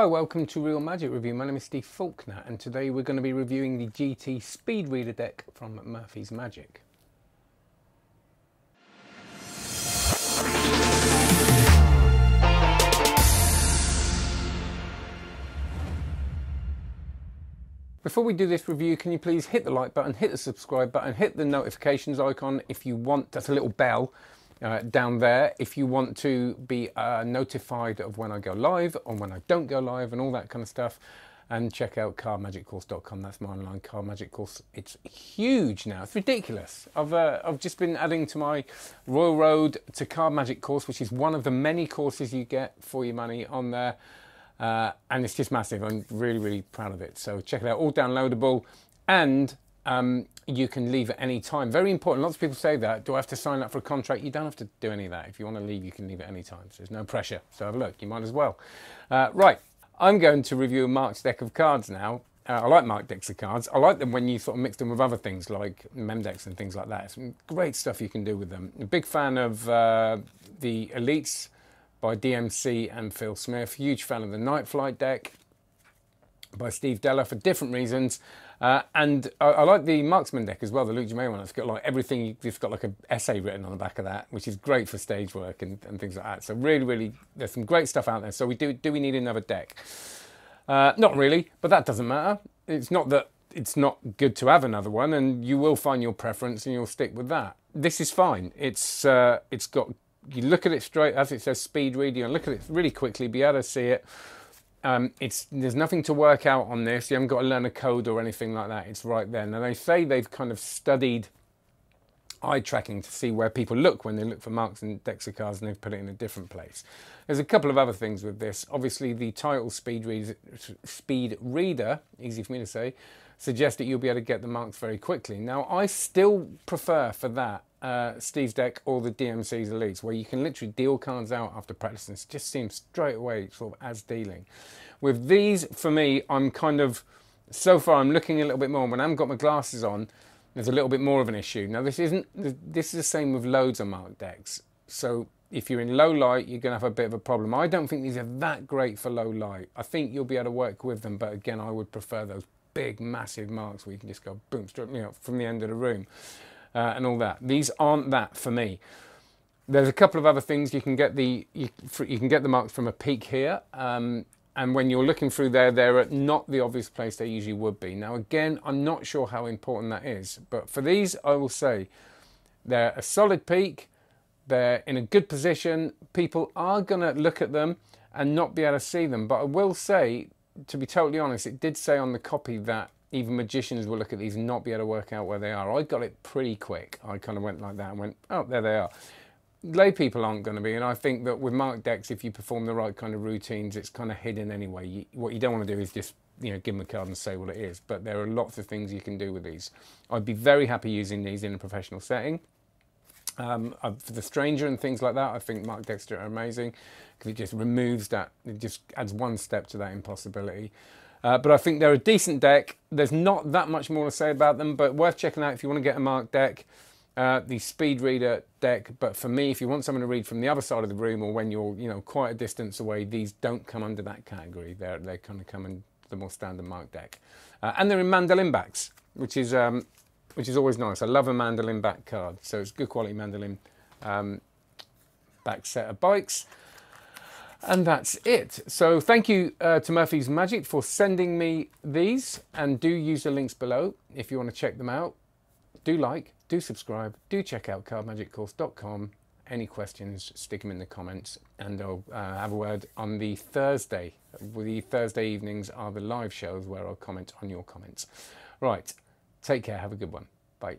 Hi, welcome to Real Magic Review. My name is Steve Faulkner and today we're going to be reviewing the GT Speed Reader deck from Murphy's Magic. Before we do this review, can you please hit the like button, hit the subscribe button, hit the notifications icon if you want. That's a little bell down there if you want to be notified of when I go live and when I don't go live and all that kind of stuff. And check out cardmagiccourse.com. That's my online card magic course. It's huge now. It's ridiculous. I've just been adding to my Royal Road to Card Magic course, which is one of the many courses you get for your money on there. And it's just massive. I'm really, really proud of it. So check it out, all downloadable, and you can leave at any time. Very important. Lots of people say that. Do I have to sign up for a contract? You don't have to do any of that. If you want to leave, you can leave at any time. So there's no pressure. So have a look. You might as well. Right. I'm going to review Mark's deck of cards now. I like Mark Dex cards. I like them when you sort of mix them with other things like Memdex and things like that. It's great stuff you can do with them. I'm a big fan of the Elites by DMC and Phil Smith. Huge fan of the Night Flight deck by Steve Deller for different reasons. And I like the Marksman deck as well, the Luke Germain one. It's got like everything. It's got like an essay written on the back of that, which is great for stage work and things like that. So really, really, there's some great stuff out there. So do we need another deck? Not really, but that doesn't matter. It's not that it's not good to have another one, and you will find your preference and you'll stick with that. This is fine. It's got. You look at it straight, as it says, speed reader, and look at it really quickly, be able to see it. There's nothing to work out on this. You haven't got to learn a code or anything like that. It's right there. Now, they say they've kind of studied eye tracking to see where people look when they look for marks and decks of cards, and they've put it in a different place. There's a couple of other things with this. Obviously, the title speed reader, easy for me to say, suggests that you'll be able to get the marks very quickly. Now, I still prefer for that Steve's deck or the DMC's Elites, where you can literally deal cards out after practicing. It just seems straight away sort of as dealing. With these, for me, I'm kind of, so far I'm looking a little bit more. When I haven't got my glasses on, there's a little bit more of an issue. Now this is the same with loads of marked decks. So if you're in low light, you're going to have a bit of a problem. I don't think these are that great for low light. I think you'll be able to work with them, but again, I would prefer those big, massive marks where you can just go boom, straight from the end of the room. And all that. These aren't that for me. There's a couple of other things. You can get the you can get the marks from a peak here, and when you're looking through there, they're at not the obvious place they usually would be. Now again, I'm not sure how important that is, but for these, I will say they're a solid peak. They're in a good position. People are going to look at them and not be able to see them. But I will say, to be totally honest, it did say on the copy that even magicians will look at these and not be able to work out where they are. I got it pretty quick. I kind of went like that and went, oh, there they are. Lay people aren't going to be, and I think that with marked decks, if you perform the right kind of routines, it's kind of hidden anyway. What you don't want to do is just, give them a card and say what it is, but there are lots of things you can do with these. I'd be very happy using these in a professional setting. For the stranger and things like that, I think Mark Dex are amazing because it just removes that, it just adds one step to that impossibility. But I think they're a decent deck. There's not that much more to say about them, but worth checking out if you want to get a marked deck, the Speed Reader deck. But for me, if you want someone to read from the other side of the room or when you're, quite a distance away, these don't come under that category. They kind of come in the more standard marked deck. And they're in mandolin backs, which is always nice. I love a mandolin back card, so it's good quality mandolin back set of bikes. And that's it. So thank you to Murphy's Magic for sending me these, and do use the links below if you want to check them out. Do like, do subscribe, do check out cardmagiccourse.com. Any questions, stick them in the comments, and I'll have a word on the Thursday. The Thursday evenings are the live shows where I'll comment on your comments. Right, take care, have a good one. Bye.